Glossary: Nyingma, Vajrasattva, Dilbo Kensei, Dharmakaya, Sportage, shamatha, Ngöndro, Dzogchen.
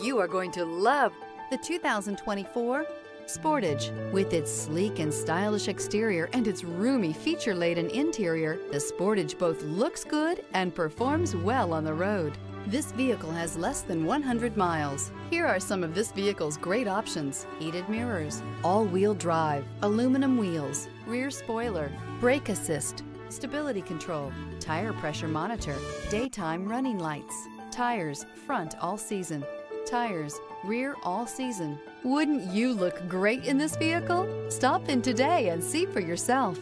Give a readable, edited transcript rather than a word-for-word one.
You are going to love the 2024 Sportage. With its sleek and stylish exterior and its roomy feature-laden interior, the Sportage both looks good and performs well on the road. This vehicle has less than 100 miles. Here are some of this vehicle's great options: heated mirrors, all-wheel drive, aluminum wheels, rear spoiler, brake assist, stability control, tire pressure monitor, daytime running lights, tires front all season, tires rear all season. Wouldn't you look great in this vehicle? Stop in today and see for yourself.